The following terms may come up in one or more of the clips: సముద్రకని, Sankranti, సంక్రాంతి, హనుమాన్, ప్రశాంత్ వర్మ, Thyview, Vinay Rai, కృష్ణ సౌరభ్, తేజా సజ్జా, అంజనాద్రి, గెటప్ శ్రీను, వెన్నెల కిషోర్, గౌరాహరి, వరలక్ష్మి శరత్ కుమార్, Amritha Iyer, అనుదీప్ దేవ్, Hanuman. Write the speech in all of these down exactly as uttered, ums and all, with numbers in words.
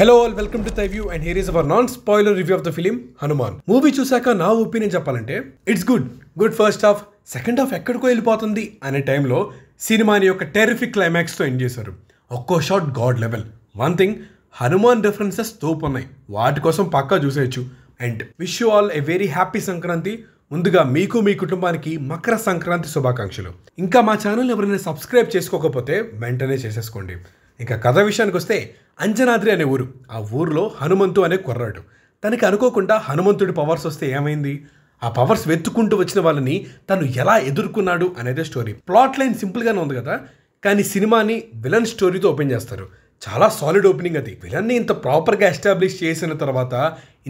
Hello all, welcome to Thyview and here is our non-spoiler review of the film Hanuman. Movie chusaka na opinion cheppalante it's good. Good first half, second half ekkadko vellipotundi ane time lo cinema ni oka terrific climax to end chesaru. Okko shot god level. One thing, Hanuman references thopu unnai. Vaati kosam pakka chuseyochu. And wish you all a very happy Sankranti. ముందుగా మీకు మీ కుటుంబానికి మకర సంక్రాంతి శుభాకాంక్షలు. ఇంకా మా channel ఎవరైనా subscribe చేసుకోకపోతే వెంటనే చేసేసుకోండి. ఇంకా కథ విషయానికి వస్తే అంజనాద్రి అనే ఊరు, ఆ ఊర్లో హనుమంతు అనే కుర్రాడు, తనకి అనుకోకుండా హనుమంతుడి పవర్స్ వస్తే ఏమైంది, ఆ పవర్స్ వెతుక్కుంటూ వచ్చిన వాళ్ళని తను ఎలా ఎదుర్కొన్నాడు అనేది స్టోరీ. ప్లాట్ లైన్ సింపుల్గానే ఉంది కదా, కానీ సినిమాని విలన్ స్టోరీతో ఓపెన్ చేస్తారు. చాలా సాలిడ్ ఓపెనింగ్ అది. విలన్ని ఇంత ప్రాపర్గా ఎస్టాబ్లిష్ చేసిన తర్వాత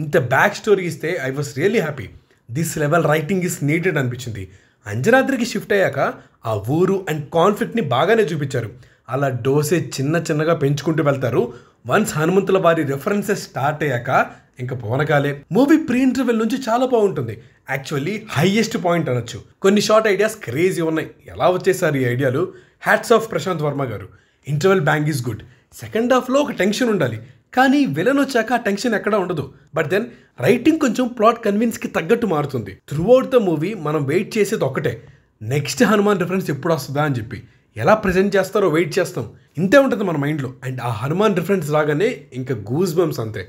ఇంత బ్యాక్ స్టోరీ ఇస్తే I was really happy. This level writing is needed అనిపించింది. అంజనాద్రికి షిఫ్ట్ అయ్యాక ఆ ఊరు అండ్ కాన్ఫ్లిక్ట్ని బాగానే చూపించారు. అలా డోసే చిన్న చిన్నగా పెంచుకుంటూ వెళ్తారు. వన్స్ హనుమంతుల వారి రెఫరెన్సెస్ స్టార్ట్ అయ్యాక ఇంకా పోనకాలే. మూవీ ప్రీ ఇంటర్వెల్ నుంచి చాలా బాగుంటుంది. యాక్చువల్లీ హైయెస్ట్ పాయింట్ అనొచ్చు. కొన్ని షార్ట్ ఐడియాస్ క్రేజీ ఉన్నాయి. ఎలా వచ్చేసారు ఈ ఐడియాలు? హ్యాట్స్ ఆఫ్ ప్రశాంత్ వర్మ గారు. Interval bang is good. Second హాఫ్లో ఒక టెన్షన్ ఉండాలి, కానీ విలన్ వచ్చాక ఆ టెన్షన్ ఎక్కడా ఉండదు. బట్ దెన్ రైటింగ్ కొంచెం ప్లాట్ కన్విన్స్కి తగ్గట్టు మారుతుంది. త్రూఅవుట్ ద మూవీ మనం వెయిట్ చేసేది ఒక్కటే, నెక్స్ట్ హనుమాన్ రిఫరెన్స్ ఎప్పుడు వస్తుందా అని చెప్పి. ఎలా ప్రజెంట్ చేస్తారో వెయిట్ చేస్తాం, ఇంతే ఉంటుంది మన మైండ్లో. అండ్ ఆ హనుమాన్ రిఫరెన్స్ రాగానే ఇంకా గూస్ బంప్స్ అంతే.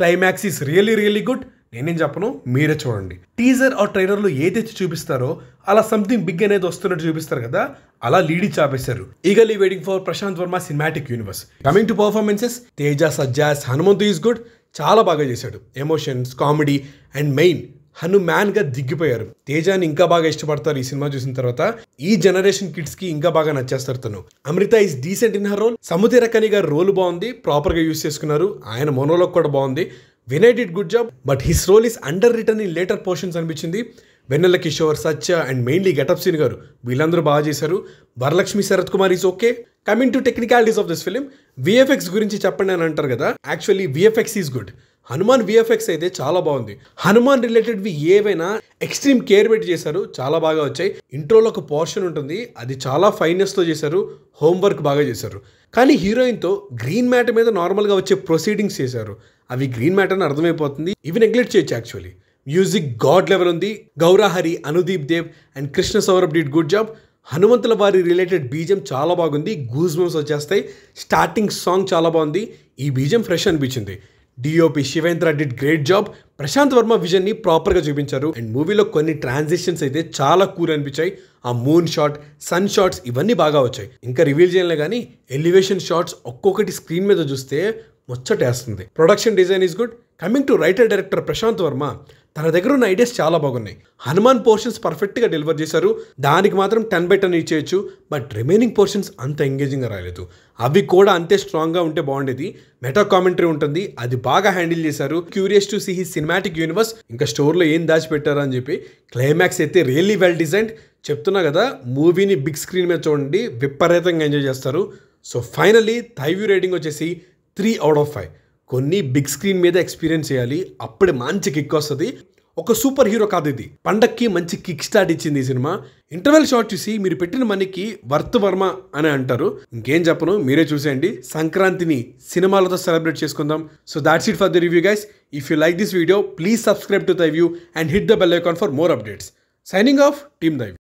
Climax is really really good. నేనేం చెప్పను, మీరే చూడండి. టీజర్ ఆ ట్రైలర్లో ఏదైతే చూపిస్తారో అలా సంథింగ్ బిగ్ అనేది వస్తున్నట్టు చూపిస్తారు కదా, అలా లీడ్ చాపేశారు. Eagerly waiting for ప్రశాంత్ వర్మ cinematic universe. Coming to performances, తేజా సజ్జా Hanumanthu is good. చాలా బాగా చేశాడు. ఎమోషన్స్, కామెడీ అండ్ మెయిన్ హనుమాన్గా దిగిపోయారు. తేజాని ఇంకా బాగా ఇష్టపడతారు ఈ సినిమా చూసిన తర్వాత. ఈ జనరేషన్ కిడ్స్కి ఇంకా బాగా నచ్చేస్తారు తను. అమృత is decent in her role. సముద్రకని గారి రోల్ బాగుంది, ప్రాపర్గా యూస్ చేసుకున్నారు. ఆయన మోనోలోగ్ కూడా బాగుంది. Vinay did good job, but his role is underwritten in later portions అనిపించింది. వెన్నెల కిషోర్, Satya and mainly గెటప్ శ్రీను గారు, వీళ్ళందరూ బాగా చేశారు. వరలక్ష్మి శరత్ కుమార్ is okay. Coming to technicalities of this film, VFX గురించి చెప్పండి అని అంటారు కదా, actually VFX is good. హనుమాన్ VFX అయితే చాలా బాగుంది. హనుమాన్ రిలేటెడ్వి ఏవైనా ఎక్స్ట్రీమ్ కేర్ పెట్టి చేశారు, చాలా బాగా వచ్చాయి. ఇంట్రోలో ఒక పోర్షన్ ఉంటుంది, అది చాలా ఫైనెస్తో చేశారు. హోంవర్క్ బాగా చేశారు. కానీ హీరోయిన్తో గ్రీన్ మ్యాటర్ మీద నార్మల్గా వచ్చే ప్రొసీడింగ్స్ చేశారు. అవి గ్రీన్ మ్యాటర్ అని అర్థమైపోతుంది, ఇవి నెగ్లెక్ట్ చేయొచ్చు. యాక్చువల్లీ మ్యూజిక్ గాడ్ లెవెల్ ఉంది. గౌరాహరి, అనుదీప్ దేవ్ and కృష్ణ సౌరభ్ did good job. హనుమంతుల వారి రిలేటెడ్ బీజం చాలా బాగుంది. గూస్ బంప్స్ వచ్చేస్తాయి. స్టార్టింగ్ సాంగ్ చాలా బాగుంది, ఈ బీజం ఫ్రెష్ అనిపించింది. DOP Shivendra did great job. ప్రశాంత్ వర్మ విజన్ని ప్రాపర్గా చూపించారు. అండ్ మూవీలో కొన్ని ట్రాన్సిషన్స్ అయితే చాలా కూల్ అనిపించాయి. ఆ మూన్ షాట్, సన్ షాట్స్ ఇవన్నీ బాగా వచ్చాయి. ఇంకా రివీల్ చేయలే కానీ ఎలివేషన్ షాట్స్ ఒక్కొక్కటి స్క్రీన్ మీద చూస్తే ముచ్చటేస్తుంది. Production design is good. Coming to writer director ప్రశాంత్ వర్మ, తన దగ్గర ఉన్న ఐడియాస్ చాలా బాగున్నాయి. హనుమాన్ పోర్షన్స్ పర్ఫెక్ట్గా డెలివర్ చేశారు, దానికి మాత్రం టెన్ బై టెన్ ఇచ్చేయచ్చు. బట్ రిమైనింగ్ పోర్షన్స్ అంత ఎంగేజింగ్గా రాలేదు, అవి కూడా అంతే స్ట్రాంగ్గా ఉంటే బాగుండేది. మెటా కామెంటరీ ఉంటుంది, అది బాగా హ్యాండిల్ చేశారు. Curious to see he cinematic universe, ఇంకా స్టోర్లో ఏం దాచిపెట్టారు అని చెప్పి. క్లైమాక్స్ అయితే రియల్లీ వెల్ డిజైన్డ్. చెప్తున్నా కదా, మూవీని బిగ్ స్క్రీన్ మీద చూడండి, విపరీతంగా ఎంజాయ్ చేస్తారు. సో ఫైనల్లీ థైవ్యూ రేటింగ్ వచ్చేసి త్రీ అవుట్ ఆఫ్ ఫైవ్. కొన్ని బిగ్ స్క్రీన్ మీద ఎక్స్పీరియన్స్ చేయాలి, అప్పుడే మంచి కిక్ వస్తుంది. ఒక సూపర్ హీరో కాదు ఇది, పండక్కి మంచి కిక్ స్టార్ట్ ఇచ్చింది ఈ సినిమా. ఇంటర్వెల్ షాట్ చూసి మీరు పెట్టిన మనీకి వర్త్ వర్మ అని అంటారు. ఇంకేం చెప్పను, మీరే చూసేయండి. సంక్రాంతిని సినిమాలతో సెలబ్రేట్ చేసుకుందాం. So that's it for the review guys. If you like this video please subscribe to Thyview and hit the bell icon for more updates. Signing off, team థైవ్యూ.